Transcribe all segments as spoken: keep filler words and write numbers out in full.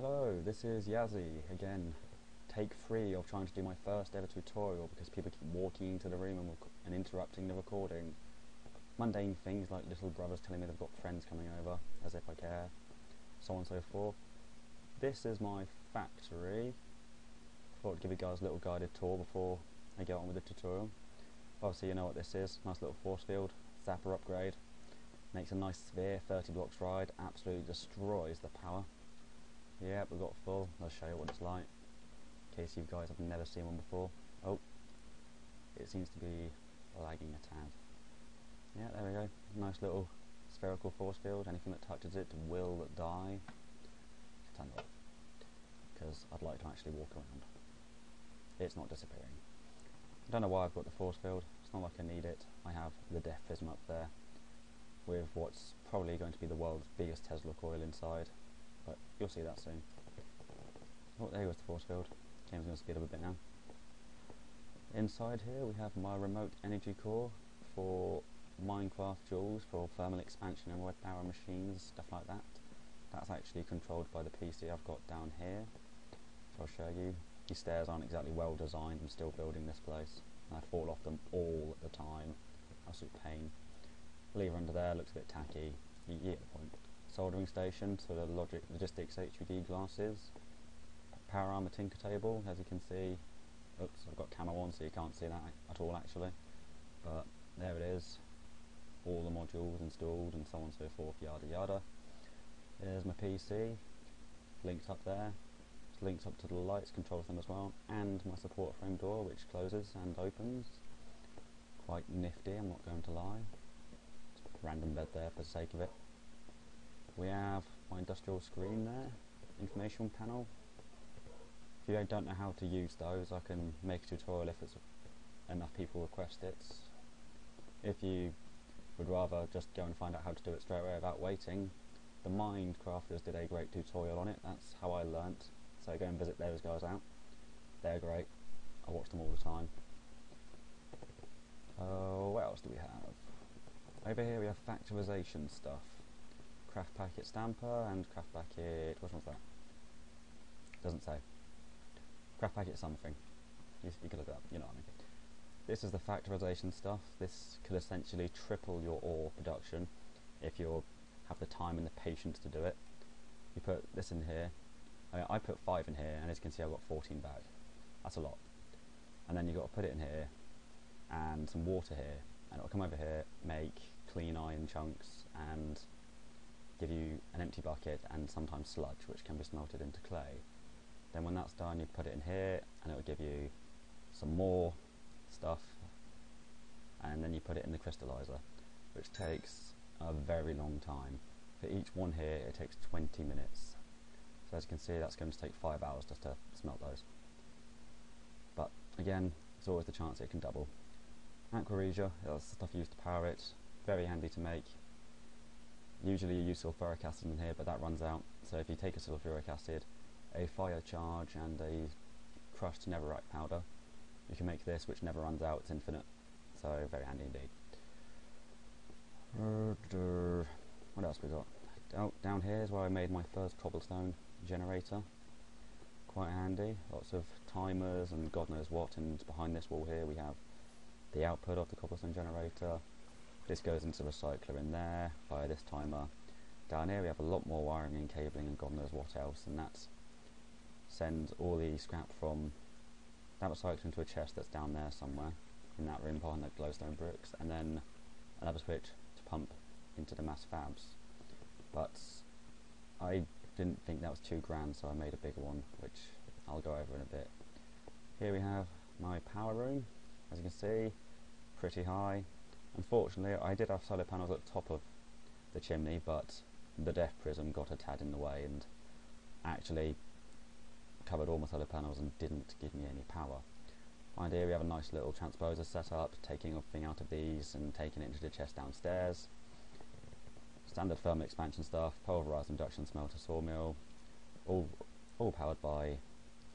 Hello, this is Yazzie again. Take three of trying to do my first ever tutorial because people keep walking into the room and, and interrupting the recording. Mundane things like little brothers telling me they've got friends coming over, as if I care, so on and so forth. This is my factory. Thought I'd give you guys a little guided tour before I get on with the tutorial. Obviously you know what this is, nice little force field, zapper upgrade. Makes a nice sphere, thirty blocks wide, absolutely destroys the power. Yep, we've got full. I'll show you what it's like, in case you guys have never seen one before. Oh, it seems to be lagging a tad. Yeah, there we go. Nice little spherical force field. Anything that touches it will die. Turn it off, because I'd like to actually walk around. It's not disappearing. I don't know why I've got the force field. It's not like I need it. I have the Defism up there, with what's probably going to be the world's biggest Tesla coil inside. But you'll see that soon. Oh, there goes the force field. Game's going to speed up a bit now. Inside here we have my remote energy core for Minecraft jewels, for thermal expansion and red power machines, stuff like that. That's actually controlled by the P C I've got down here, which I'll show you. These stairs aren't exactly well designed. I'm still building this place, and I fall off them all the time. Absolute pain. Lever under there, looks a bit tacky. Yeah, point. Soldering station, so the logic logistics H V D glasses, power armor tinker table, as you can see. Oops, I've got camera on so you can't see that at all actually, but there it is, all the modules installed and so on and so forth, yada yada. There's my P C linked up there, it's linked up to the lights, controls them as well, and my support frame door which closes and opens. Quite nifty, I'm not going to lie. Random bed there for the sake of it. We have my industrial screen there, information panel. If you don't know how to use those, I can make a tutorial if it's enough people request it. If you would rather just go and find out how to do it straight away without waiting, the Minecrafters did a great tutorial on it. That's how I learnt. So go and visit those guys out. They're great. I watch them all the time. Uh, what else do we have? Over here we have factorization stuff. Craft packet stamper and craft packet, which one's that? Doesn't say. Craft packet something. You, you can look it up, you know what I mean. This is the factorization stuff. This could essentially triple your ore production if you have the time and the patience to do it. You put this in here. I, mean, I put five in here, and as you can see I've got fourteen back. That's a lot. And then you've got to put it in here, and some water here, and it'll come over here, make clean iron chunks, and give you an empty bucket and sometimes sludge which can be smelted into clay. Then when that's done you put it in here and it will give you some more stuff, and then you put it in the crystallizer, which takes a very long time. For each one here it takes twenty minutes, so as you can see that's going to take five hours just to smelt those. But again, there's always the chance it can double. Aquaresia, that's the stuff used to power it, very handy to make. Usually you use sulfuric acid in here, but that runs out, so if you take a sulfuric acid, a fire charge and a crushed netherite powder, you can make this, which never runs out, it's infinite, so very handy indeed. What else we got? Oh, down here is where I made my first cobblestone generator, quite handy, lots of timers and god knows what, and behind this wall here we have the output of the cobblestone generator. This goes into the recycler in there via this timer. Down here we have a lot more wiring and cabling and god knows what else, and that sends all the scrap from that recycler into a chest that's down there somewhere in that room behind the glowstone bricks, and then another switch to pump into the mass fabs. But I didn't think that was too grand, so I made a bigger one which I'll go over in a bit. Here we have my power room, as you can see, pretty high. Unfortunately, I did have solar panels at the top of the chimney, but the def prism got a tad in the way and actually covered all my solar panels and didn't give me any power. Behind here we have a nice little transposer set up, taking everything out of these and taking it into the chest downstairs. Standard thermal expansion stuff, pulverized induction smelter sawmill, all all powered by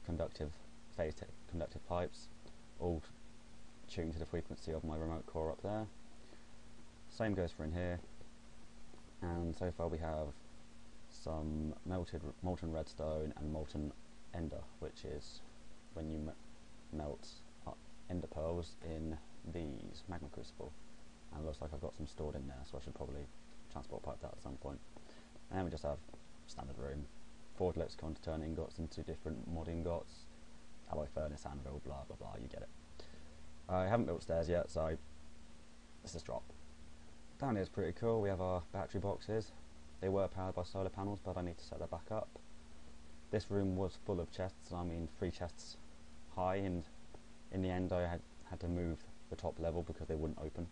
conductive phase conductive pipes, all tuned to the frequency of my remote core up there. Same goes for in here, and so far we have some melted molten redstone and molten ender, which is when you melt ender pearls in these magma crucible. And it looks like I've got some stored in there, so I should probably transport pipe that at some point. And we just have standard room, forklifts, can turn ingots into different mod ingots, alloy furnace, anvil, blah blah blah, you get it. I haven't built stairs yet, so let's just drop. Down here is pretty cool, we have our battery boxes. They were powered by solar panels, but I need to set that back up. This room was full of chests, and I mean three chests high, and in the end I had, had to move the top level because they wouldn't open.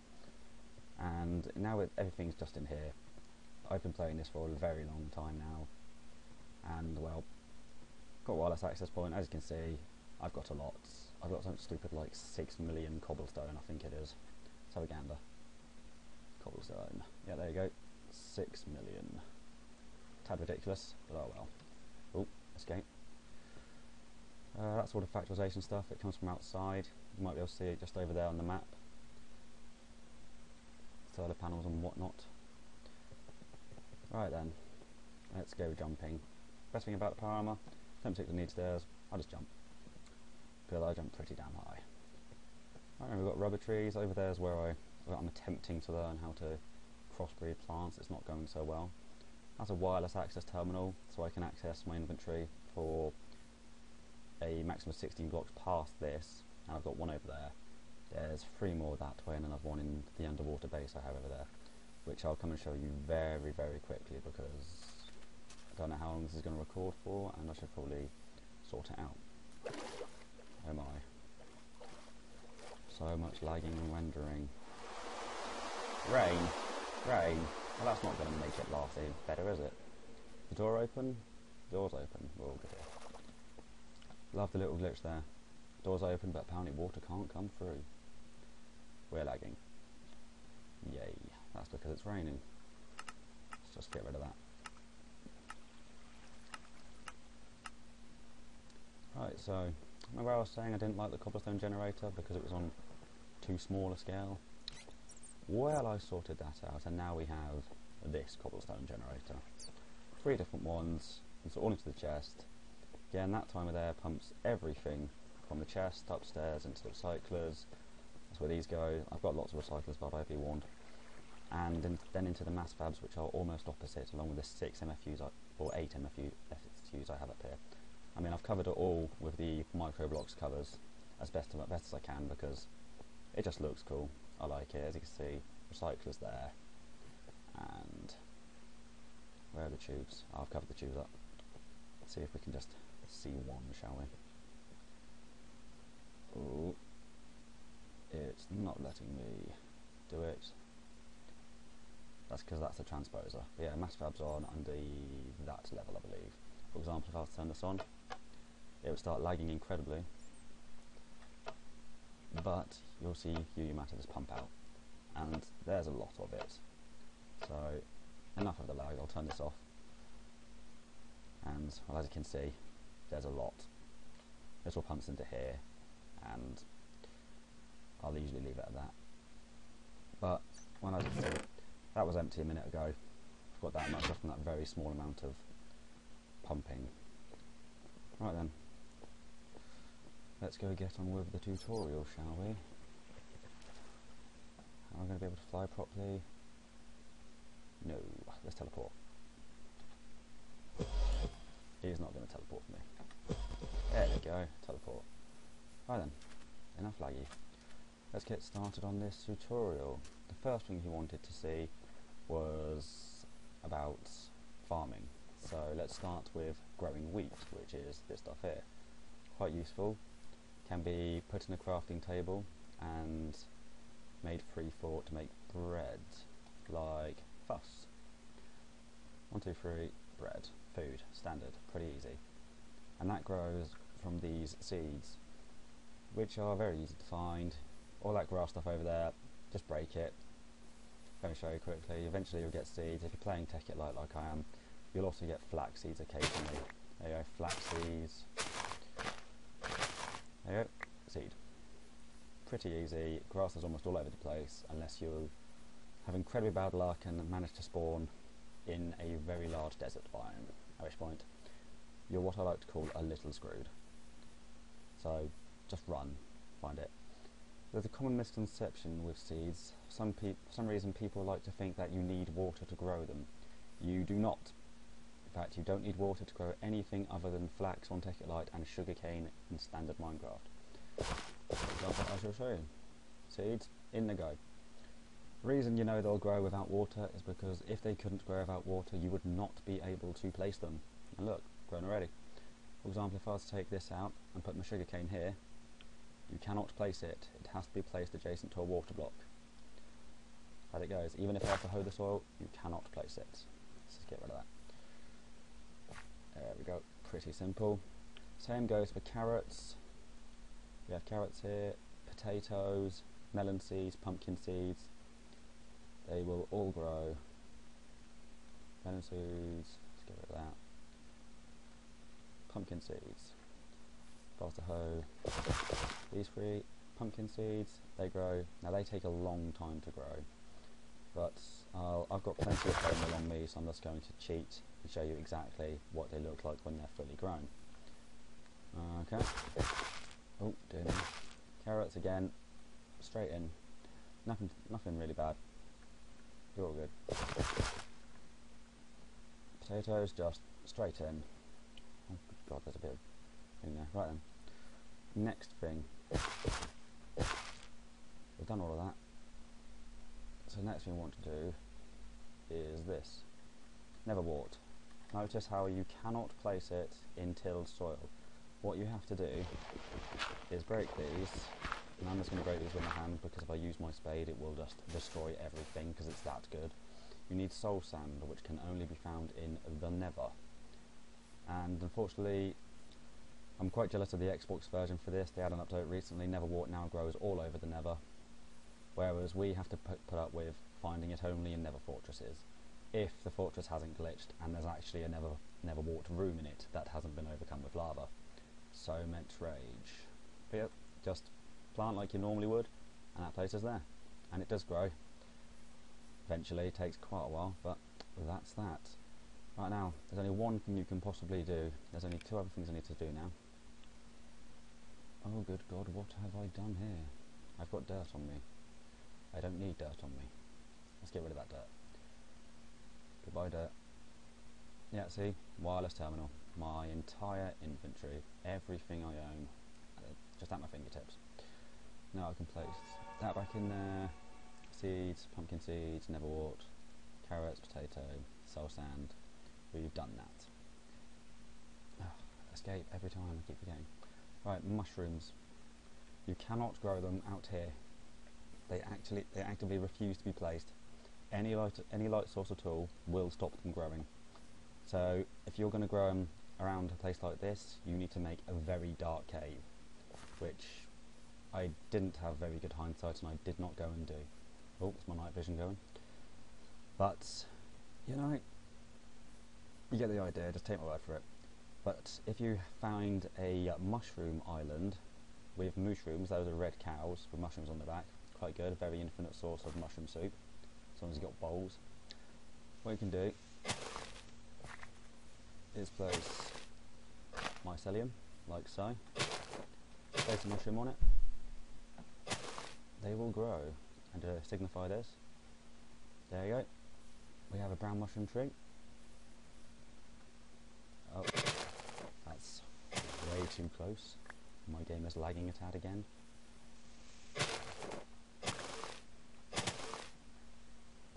And now it, everything's just in here. I've been playing this for a very long time now, and well, got wireless access point. As you can see, I've got a lot. I've got something stupid like six million cobblestone, I think it is. Let's have a gander. Cobblestone. Yeah, there you go. six million. Tad ridiculous, but oh well. Oh, escape. Uh, that's all the factorization stuff. It comes from outside. You might be able to see it just over there on the map. Solar panels and whatnot. Right then, let's go jumping. Best thing about the power armor, don't particularly need stairs, I'll just jump. Because I jump pretty damn high. Right now we've got rubber trees, over there is where, I, where I'm attempting to learn how to crossbreed plants, it's not going so well. That's a wireless access terminal, so I can access my inventory for a maximum of sixteen blocks past this, and I've got one over there. There's three more that way and another one in the underwater base I have over there, which I'll come and show you very, very quickly because I don't know how long this is going to record for, and I should probably sort it out. Oh my. So much lagging and rendering. Rain. Rain. Well, that's not going to make it last any better, is it? The door open? Door's open. We're all good here. Love the little glitch there. Door's open, but apparently water can't come through. We're lagging. Yay. That's because it's raining. Let's just get rid of that. Right, so, remember I was saying I didn't like the cobblestone generator because it was on too small a scale? Well, I sorted that out, and now we have this cobblestone generator. Three different ones, it's all into the chest. Again, that timer there pumps everything from the chest upstairs into the recyclers. That's where these go. I've got lots of recyclers, but I've been warned. And in, then into the mass fabs, which are almost opposite, along with the six M F Us I, or eight M F S Us I have up here. I mean, I've covered it all with the microblocks covers as best, as best as I can because it just looks cool. I like it. As you can see, recyclers there, and where are the tubes? Oh, I've covered the tubes up. Let's see if we can just see one, shall we? Oh, it's not letting me do it. That's because that's a transposer. But yeah, mass fab's on under that level, I believe. For example, if I was to turn this on, it would start lagging incredibly, but you'll see U U matter just pump out, and there's a lot of it. So enough of the lag, I'll turn this off, and well, as you can see, there's a lot. This all pumps into here, and I'll usually leave it at that. But when I was see, that was empty a minute ago. I've got that much from that very small amount of pumping. Right then, let's go get on with the tutorial, shall we? Am I going to be able to fly properly? No, let's teleport. He's not going to teleport for me. There we go, teleport. Right then, enough laggy. Let's get started on this tutorial. The first thing he wanted to see was about farming. So let's start with growing wheat, which is this stuff here. Quite useful, can be put in a crafting table and made free for to make bread, like fuss. One, two, three, bread, food, standard, pretty easy. And that grows from these seeds, which are very easy to find. All that grass stuff over there, just break it. Let me show you quickly. Eventually you'll get seeds. If you're playing Tekkit Lite like I am, you'll also get flax seeds occasionally. There you go, flax seeds. There you go, seed. Pretty easy. Grass is almost all over the place unless you have incredibly bad luck and manage to spawn in a very large desert biome, at which point you're what I like to call a little screwed. So just run, find it. There's a common misconception with seeds. Some peop for some reason people like to think that you need water to grow them. You do not. In fact, you don't need water to grow anything other than flax on Tekkit Lite and sugarcane in standard Minecraft. That's what I shall show you. Seeds, in the go. The reason you know they'll grow without water is because if they couldn't grow without water, you would not be able to place them. And look, grown already. For example, if I was to take this out and put my sugarcane here, you cannot place it. It has to be placed adjacent to a water block. As it goes, even if I have to hoe the soil, you cannot place it. Let's just get rid of that. There we go, pretty simple. Same goes for carrots. We have carrots here, potatoes, melon seeds, pumpkin seeds. They will all grow. Melon seeds, let's get rid of that. Pumpkin seeds. If I was to hoe these three pumpkin seeds, they grow. Now they take a long time to grow, but uh, I've got plenty of them along me, so I'm just going to cheat and show you exactly what they look like when they're fully grown. Okay. Oh, doing this. Carrots again, straight in. Nothing, nothing really bad. You're all good. Potatoes just straight in. Oh god, there's a bit of thing there. Right then. Next thing. We've done all of that. So the next thing we want to do is this. Nether Wart. Notice how you cannot place it in tilled soil. What you have to do is break these, and I'm just going to break these with my hand because if I use my spade it will just destroy everything because it's that good. You need soul sand, which can only be found in the Nether. And unfortunately, I'm quite jealous of the Xbox version for this. They had an update recently. Nether Wart now grows all over the Nether, whereas we have to put, put up with finding it only in Nether fortresses, if the fortress hasn't glitched and there's actually a Nether, Nether Wart room in it that hasn't been overcome with lava. So much rage. But yep, just plant like you normally would, and that place is there, and it does grow. Eventually, it takes quite a while, but that's that. Right now, there's only one thing you can possibly do. There's only two other things I need to do now. Oh good god, what have I done here? I've got dirt on me. I don't need dirt on me. Let's get rid of that dirt. Goodbye dirt. Yeah, see? Wireless terminal. My entire inventory. Everything I own. Just at my fingertips. Now I can place that back in there. Seeds, pumpkin seeds, Nether Wart, carrots, potato, soul sand. We've done that. Oh, escape every time, I keep forgetting. Right, mushrooms. You cannot grow them out here. They actually, they actively refuse to be placed. Any light, any light source at all will stop them growing. So if you're going to grow them around a place like this, you need to make a very dark cave, which I didn't have very good hindsight and I did not go and do. Oh, that's my night vision going. But, you know, you get the idea, just take my word for it. But if you find a mushroom island with mushrooms, those are red cows with mushrooms on the back, quite good, a very infinite source of mushroom soup, as long as you've got bowls. What you can do is place mycelium, like so, place a mushroom on it, they will grow, and to signify this, there you go, we have a brown mushroom tree. Oh, that's way too close, my game is lagging a tad again.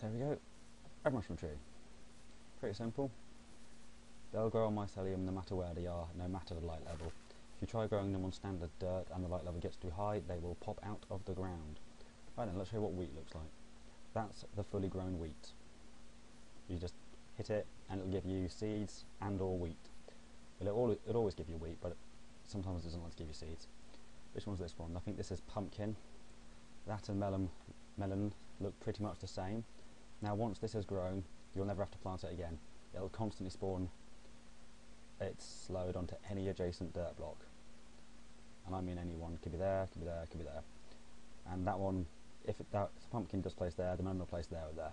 There we go, a mushroom tree. Pretty simple. They'll grow on mycelium no matter where they are, no matter the light level. If you try growing them on standard dirt and the light level gets too high, they will pop out of the ground. Right then, let's show you what wheat looks like. That's the fully grown wheat. You just hit it and it'll give you seeds and or wheat. It'll, it'll always give you wheat, but it sometimes doesn't like to give you seeds. Which one's this one? I think this is pumpkin. That and melon, melon look pretty much the same. Now once this has grown, you'll never have to plant it again. It'll constantly spawn its load onto any adjacent dirt block. And I mean any one, could be there, could be there, could be there. And that one, if, it, that, if the pumpkin does place there, the melon will place there or there.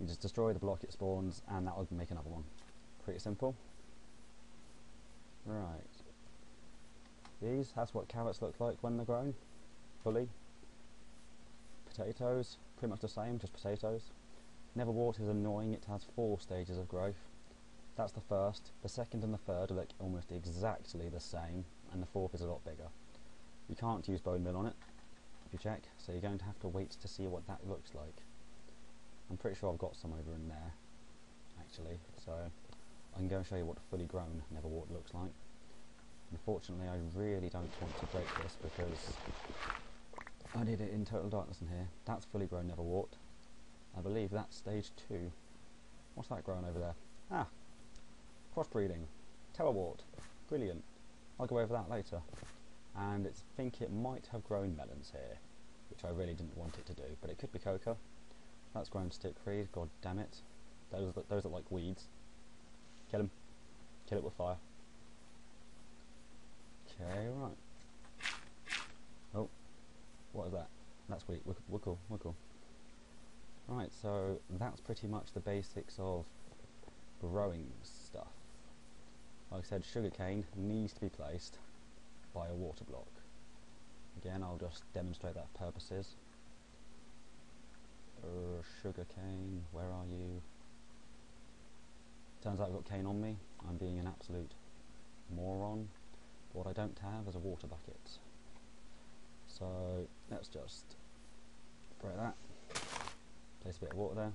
You just destroy the block it spawns and that will make another one. Pretty simple. Right. These, that's what carrots look like when they're grown, fully. Potatoes, pretty much the same, just potatoes. Nether wart is annoying, it has four stages of growth. That's the first. The second and the third look almost exactly the same, and the fourth is a lot bigger. You can't use bone meal on it, if you check, so you're going to have to wait to see what that looks like. I'm pretty sure I've got some over in there, actually, so I can go and show you what fully grown nether wart looks like. Unfortunately, I really don't want to break this because I did it in total darkness in here. That's fully grown nether wart. I believe that's stage two. What's that growing over there? Ah, crossbreeding, terrawart, brilliant. I'll go over that later. And I think it might have grown melons here, which I really didn't want it to do, but it could be coca. That's grown stickweed. God damn it! Those those are like weeds. Kill them. Kill it with fire. Okay, right. Oh, what is that? That's weak. Wickle, wickle. Right, so that's pretty much the basics of growing stuff. Like I said, sugarcane needs to be placed by a water block. Again, I'll just demonstrate that purposes. Uh, sugarcane, where are you? Turns out I've got cane on me. I'm being an absolute moron. What I don't have is a water bucket. So let's just break that. Place a bit of water there.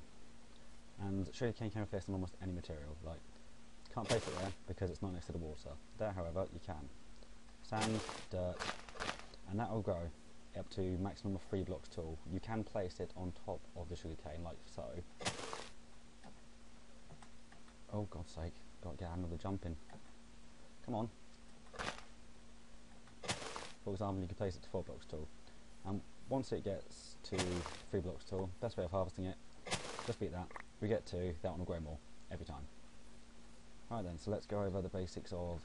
And sugarcane can be placed on almost any material. Like, can't place it there because it's not next to the water. There, however, you can. Sand, dirt, and that will grow up to maximum of three blocks tall. You can place it on top of the sugarcane, like so. Oh, God's sake, gotta get another jump in. Come on. For example, you can place it to four blocks tall. And once it gets to three blocks tall, best way of harvesting it, just beat that. We get two, that one will grow more every time. Alright then, so let's go over the basics of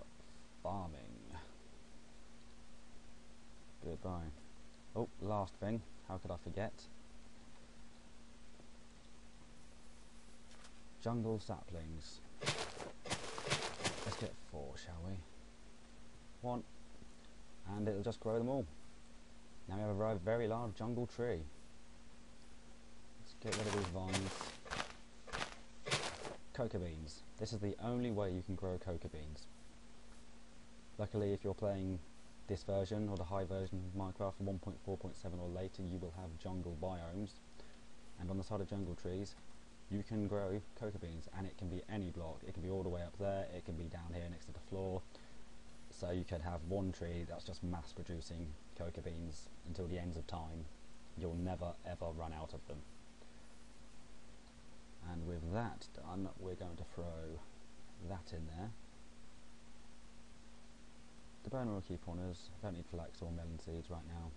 farming. Goodbye. Oh, last thing, how could I forget? Jungle saplings. Let's get four, shall we? One. And it'll just grow them all. Now we have a very large jungle tree. Let's get rid of these vines. Coca beans. This is the only way you can grow coca beans. Luckily, if you're playing this version or the high version of Minecraft one point four point seven or later, you will have jungle biomes, and on the side of jungle trees you can grow coca beans, and it can be any block. It can be all the way up there, it can be down here next to the floor, so you could have one tree that's just mass producing coca beans until the ends of time. You'll never ever run out of them. And with that done, we're going to throw that in there. The bone meal keep on us. Don't need flax or melon seeds right now.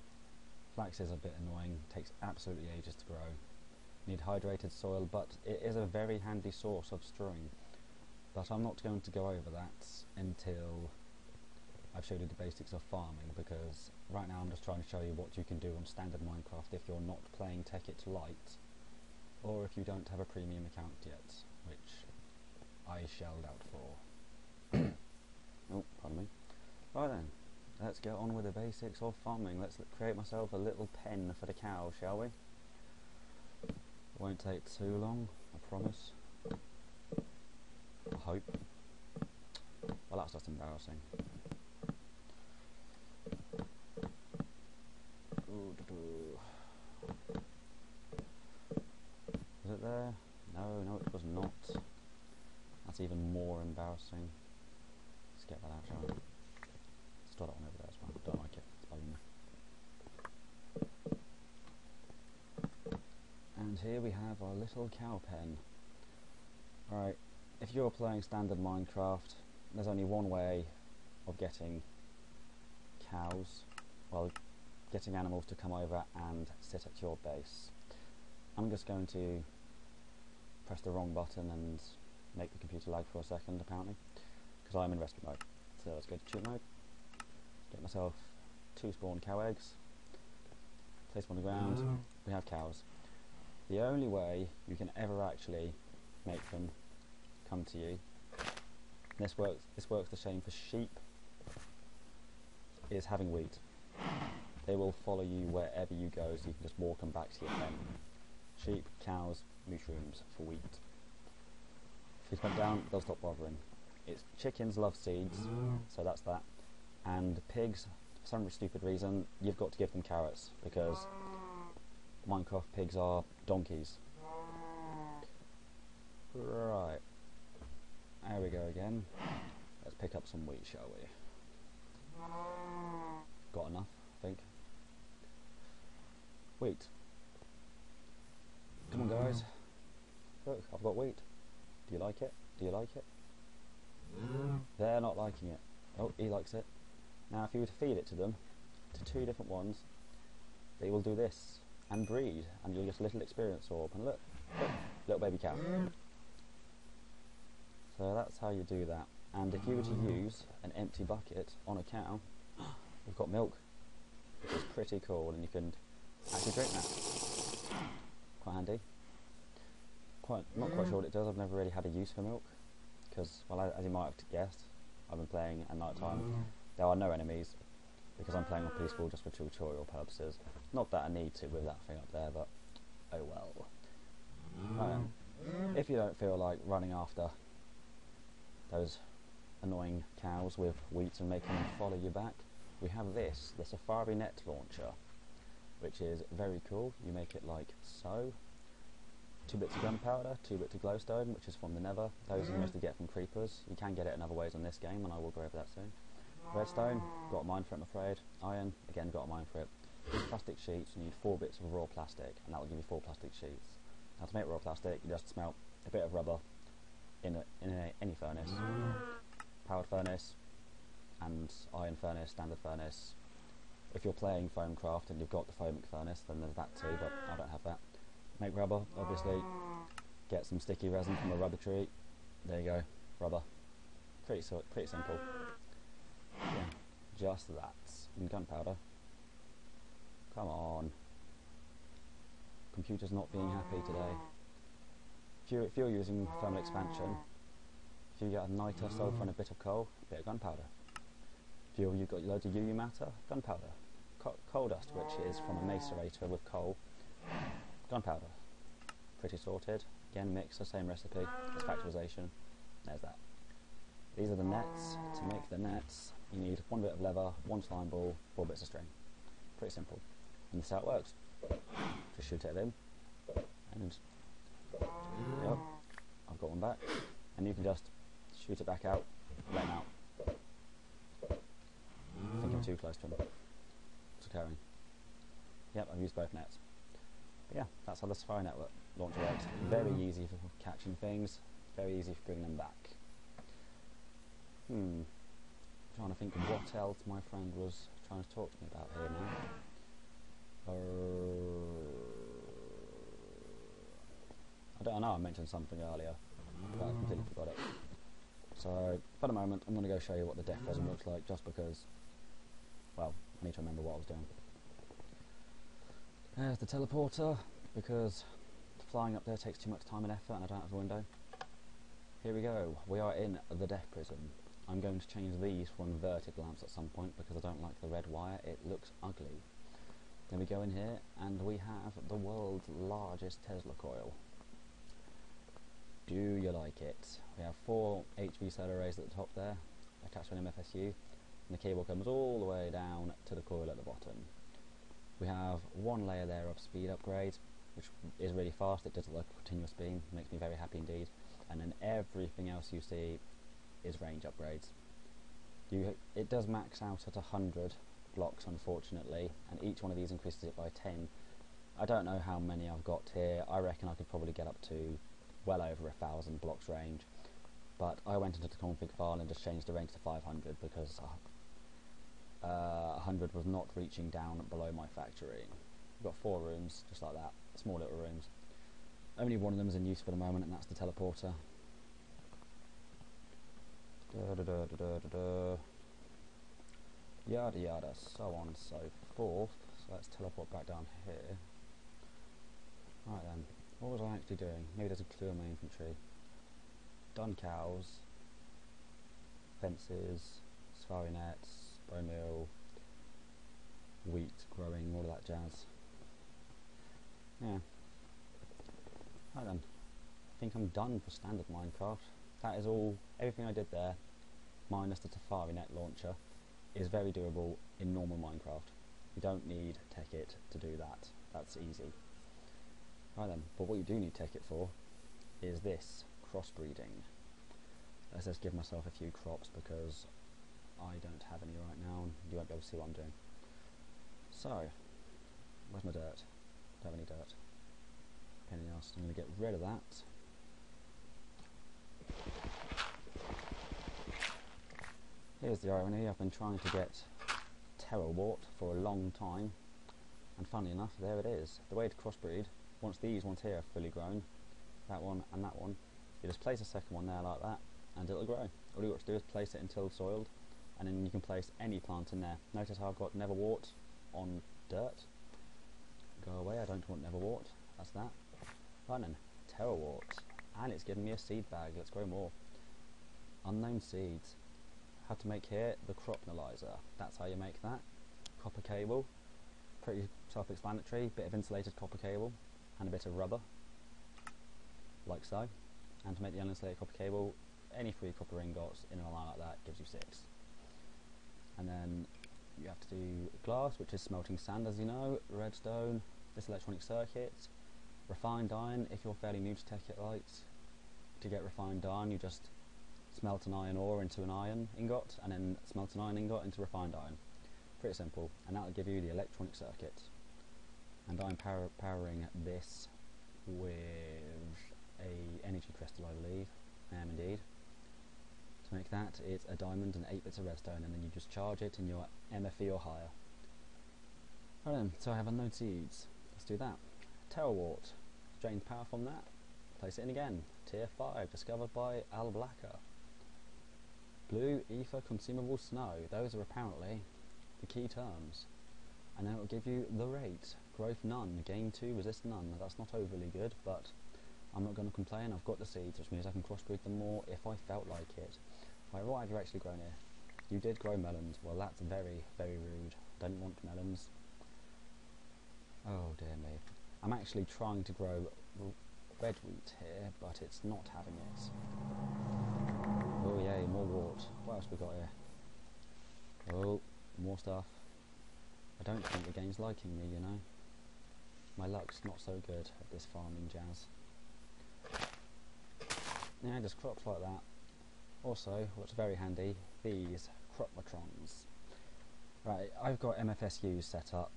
Flax is a bit annoying, takes absolutely ages to grow. Need hydrated soil, but it is a very handy source of string. But I'm not going to go over that until I've showed you the basics of farming, because right now I'm just trying to show you what you can do on standard Minecraft if you're not playing Tekkit Lite, or if you don't have a premium account yet, which I shelled out for. Oh, pardon me. Right then, let's get on with the basics of farming. Let's create myself a little pen for the cow, shall we? It won't take too long, I promise. I hope. Well, that's just embarrassing. Was it there? No, no, it was not. That's even more embarrassing. Let's get that out, shall we? Got that one over there as well. Don't like it. It's bugging me. And here we have our little cow pen. Alright, if you're playing standard Minecraft, there's only one way of getting cows, well, getting animals to come over and sit at your base. I'm just going to press the wrong button and make the computer lag for a second, apparently, because I'm in rescue mode. So let's go to cheat mode. Get myself two spawn cow eggs, place one on the ground, we have cows. the only way you can ever actually make them come to you, this works this works the same for sheep, is having wheat. They will follow you wherever you go, so you can just walk them back to your pen. Sheep, cows, mushrooms for wheat. If you come down, they'll stop bothering. It's chickens love seeds, so that's that. And pigs, for some stupid reason, you've got to give them carrots, because Minecraft pigs are donkeys. Right. There we go again. Let's pick up some wheat, shall we? Got enough, I think. Wheat. Come on, guys. Look, I've got wheat. Do you like it? Do you like it? They're not liking it. Oh, he likes it. Now, if you were to feed it to them, to two different ones, they will do this and breed, and you'll get a little experience orb. And look, look, little baby cow. So that's how you do that. And if you were to use an empty bucket on a cow, we've got milk, which is pretty cool, and you can actually drink that. Quite handy. Quite, not quite sure what it does. I've never really had a use for milk, because, well, as you might have guessed, I've been playing at night time. There are no enemies, because I'm playing on peaceful just for tutorial purposes. Not that I need to with that thing up there, but oh well. Um, if you don't feel like running after those annoying cows with wheat and making them follow you back, we have this, the Safari Net Launcher, which is very cool. You make it like so. Two bits of gunpowder, two bits of glowstone, which is from the Nether. Those you mostly get from creepers. You can get it in other ways in this game, and I will go over that soon. Redstone, got a mine for it, I'm afraid. Iron, again, got a mine for it. Plastic sheets, you need four bits of raw plastic, and that will give you four plastic sheets. Now, to make raw plastic, you just smelt a bit of rubber in, a, in a, any furnace. Powered furnace, and iron furnace, standard furnace. If you're playing Foamcraft and you've got the foamic furnace, then there's that too, but I don't have that. Make rubber, obviously. Get some sticky resin from a rubber tree. There you go, rubber. Pretty, so pretty simple. Yeah, just that. And gunpowder. Come on. Computer's not being happy today. If, you, if you're using thermal expansion, if you get a nitre, sulphur, and a bit of coal, a bit of gunpowder. If you, you've got loads of U U matter, gunpowder. Co coal dust, which is from a macerator with coal. Gunpowder. Pretty sorted. Again, mix the same recipe. It's factorization. There's that. These are the nets. To make the nets, you need one bit of leather, one slime ball, four bits of string. Pretty simple. And this is how it works. Just shoot it in. And yep, I've got one back. And you can just shoot it back out, let them out. I think I'm too close to him. It's occurring. Yep, I've used both nets. Yeah, that's how the Safari Network Launcher works. Very easy for catching things, very easy for bringing them back. Hmm, trying to think of what else my friend was trying to talk to me about here now. Uh, I don't know, I mentioned something earlier, but I completely forgot it. So, for the moment, I'm going to go show you what the death resin looks like, just because, well, I need to remember what I was doing. There's the teleporter, because flying up there takes too much time and effort and I don't have a window. Here we go, we are in the death prism. I'm going to change these for inverted lamps at some point because I don't like the red wire, it looks ugly. Then we go in here and we have the world's largest Tesla coil. Do you like it? We have four H V solar arrays at the top there, attached to an M F S U, and the cable comes all the way down to the coil at the bottom. We have one layer there of speed upgrade, which is really fast. It does look like a continuous beam, makes me very happy indeed. And then everything else you see is range upgrades. You, it does max out at one hundred blocks, unfortunately, and each one of these increases it by ten. I don't know how many I've got here. I reckon I could probably get up to well over a thousand blocks range, but I went into the config file and just changed the range to five hundred because I Uh, one hundred was not reaching down below my factory. We've got four rooms, just like that, small little rooms. Only one of them is in use for the moment, and that's the teleporter. Da, da, da, da, da, da, da. Yada yada, so on and so forth. So let's teleport back down here. Right then, what was I actually doing? Maybe there's a clue on my infantry. Done cows, fences, safari nets, bone meal, wheat growing, all of that jazz. Yeah. Right then, I think I'm done for standard Minecraft. That is all, everything I did there, minus the Safari Net Launcher, is very doable in normal Minecraft. You don't need Tekkit to do that, that's easy. Right then, but what you do need Tekkit for is this, crossbreeding. Let's just give myself a few crops because I don't have any right now and you won't be able to see what I'm doing. So, where's my dirt? Don't have any dirt. Anything else? I'm going to get rid of that. Here's the irony, I've been trying to get Terrawart for a long time, and funnily enough, there it is. The way to crossbreed, once these ones here are fully grown, that one and that one, you just place a second one there like that, and it'll grow. All you've got to do is place it until soiled, and then you can place any plant in there. Notice how I've got Nether Wart on dirt. Go away, I don't want Nether Wart, that's that. Right then, Terrawart, and it's given me a seed bag, let's grow more. Unknown seeds. How to make here the crop analyzer. That's how you make that. Copper cable, pretty self-explanatory. Bit of insulated copper cable and a bit of rubber, like so. And to make the uninsulated copper cable, any three copper ingots in a line like that gives you six. And then you have to do glass, which is smelting sand, as you know. Redstone, this electronic circuit, refined iron. If you're fairly new to Tekkit Lite, to get refined iron, you just smelt an iron ore into an iron ingot, and then smelt an iron ingot into refined iron. Pretty simple, and that'll give you the electronic circuit. And I'm power powering this with a energy crystal, I believe. I am indeed. To make that, it's a diamond and eight bits of redstone, and then you just charge it in your M F E or higher. Right then, so I have unknown seeds. Let's do that. Terrawart. Drains power from that. Place it in again. Tier five, discovered by Alblacca. Blue, ether, consumable snow. Those are apparently the key terms. And then it will give you the rate. Growth none, gain two, resist none. That's not overly good, but I'm not going to complain. I've got the seeds, which means I can crossbreed them more if I felt like it. Right, what have you actually grown here? You did grow melons. Well, that's very, very rude. Don't want melons. Oh dear me. I'm actually trying to grow red wheat here, but it's not having it. Oh yay, more wart. What else we got here? Oh, more stuff. I don't think the game's liking me, you know. My luck's not so good at this farming jazz. Now, yeah, just crops like that. Also, what's very handy, these cropmatrons. Right, I've got M F S U set up.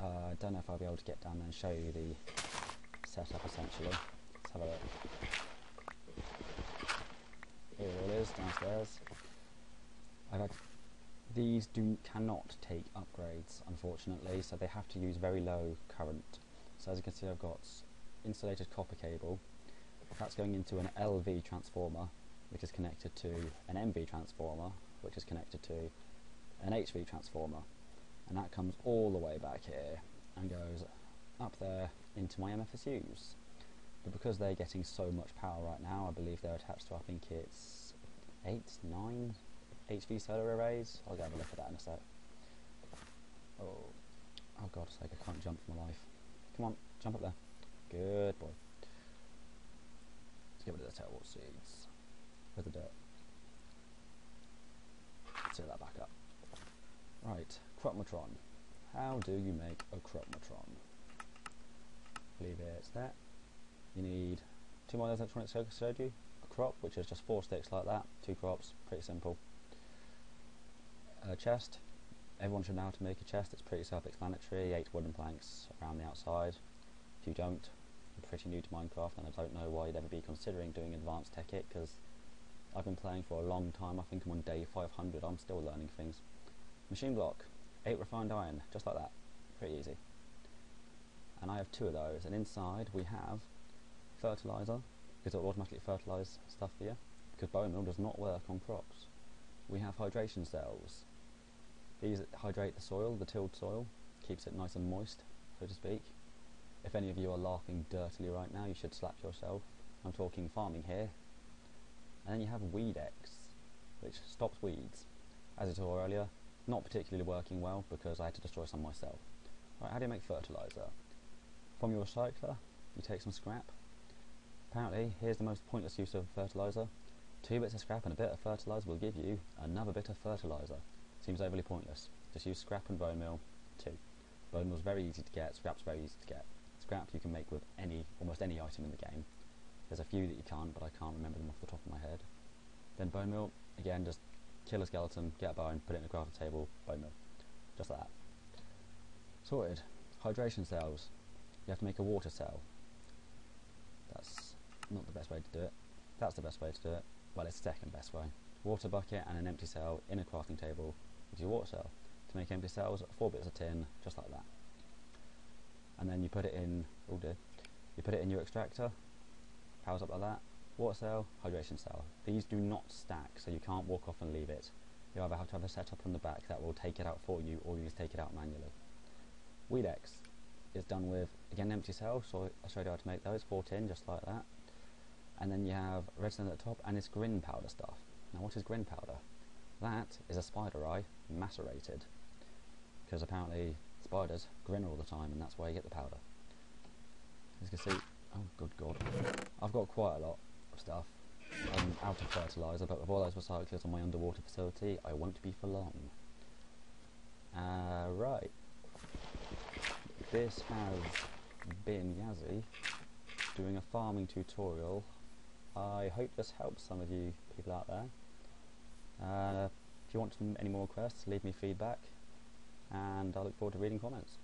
I uh, don't know if I'll be able to get down there and show you the setup essentially. Let's have a look. Here it all is downstairs. I've had these do cannot take upgrades, unfortunately, so they have to use very low current. So as you can see, I've got insulated copper cable. That's going into an L V transformer, which is connected to an M V transformer, which is connected to an H V transformer, and that comes all the way back here and goes up there into my M F S Us. But because they're getting so much power right now, I believe they're attached to, I think it's eight, nine H V solar arrays. I'll go have a look at that in a sec. Oh, oh God's sake, I can't jump for my life. Come on, jump up there. Good boy. Let's get rid of the Terrawart seeds. With the dirt. Let's seal that back up. Right, cropmatron. How do you make a cropmatron? Leave it there. You need two more electronic circuits to do a crop, which is just four sticks like that, two crops, pretty simple. A chest, everyone should know how to make a chest, it's pretty self-explanatory, eight wooden planks around the outside. If you don't, you're pretty new to Minecraft, and I don't know why you'd ever be considering doing advanced Tekkit, because I've been playing for a long time, I think I'm on day five hundred, I'm still learning things. Machine block, eight refined iron, just like that, pretty easy. And I have two of those, and inside we have fertilizer, because it'll automatically fertilize stuff for you, because bone meal does not work on crops. We have hydration cells. These hydrate the soil, the tilled soil, keeps it nice and moist, so to speak. If any of you are laughing dirtily right now, you should slap yourself. I'm talking farming here. And then you have WeedX, which stops weeds. As I saw earlier, not particularly working well because I had to destroy some myself. Right, how do you make fertilizer? From your recycler, you take some scrap. Apparently, here's the most pointless use of fertilizer. Two bits of scrap and a bit of fertilizer will give you another bit of fertilizer. Seems overly pointless. Just use scrap and bone meal, too. Bone meal's very easy to get, scrap's very easy to get. Scrap you can make with any, almost any item in the game. There's a few that you can't, but I can't remember them off the top of my head. Then bone meal, again, just kill a skeleton, get a bone, put it in a crafting table, bone meal. Just like that. Sorted. Hydration cells. You have to make a water cell. That's not the best way to do it. That's the best way to do it. Well, it's the second best way. Water bucket and an empty cell in a crafting table is your water cell. To make empty cells, four bits of tin, just like that. And then you put it in, oh dear, you put it in your extractor, powers up like that, water cell, hydration cell. These do not stack, so you can't walk off and leave it. You either have to have a setup on the back that will take it out for you, or you just take it out manually. WeedX is done with, again, empty cells, so I showed you how to make those, four tin, just like that. And then you have redstone at the top, and it's grin powder stuff. Now what is grin powder? That is a spider eye, macerated. Because apparently spiders grin all the time, and that's why you get the powder. As you can see, oh good god, I've got quite a lot of stuff. I'm out of fertiliser, but with all those recyclers on my underwater facility, I won't be for long. Uh, right, this has been Yazzie doing a farming tutorial. I hope this helps some of you people out there. Uh, if you want any more requests, leave me feedback, and I look forward to reading comments.